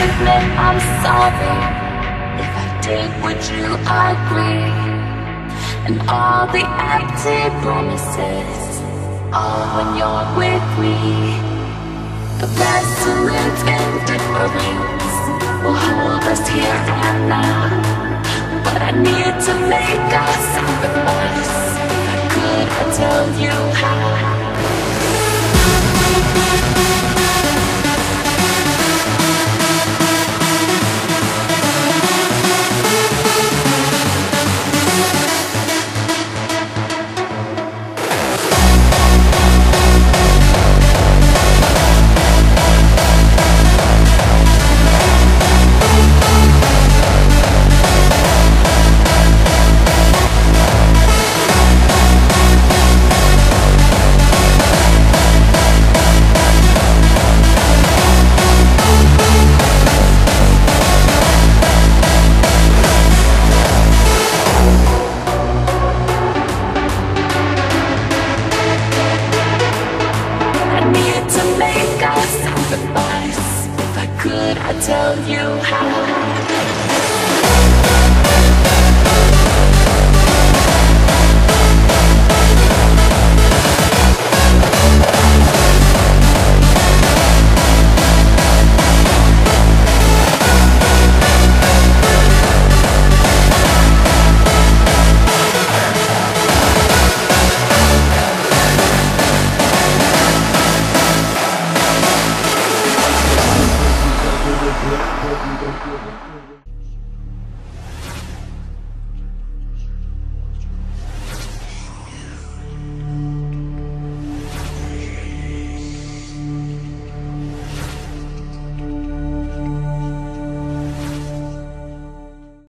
I'll admit I'm sorry if I did what you agree, and all the empty promises are when you're with me. The pestilence and difference will hold us here and now, but I need to make a sacrifice. Could I tell you how? Tell you how.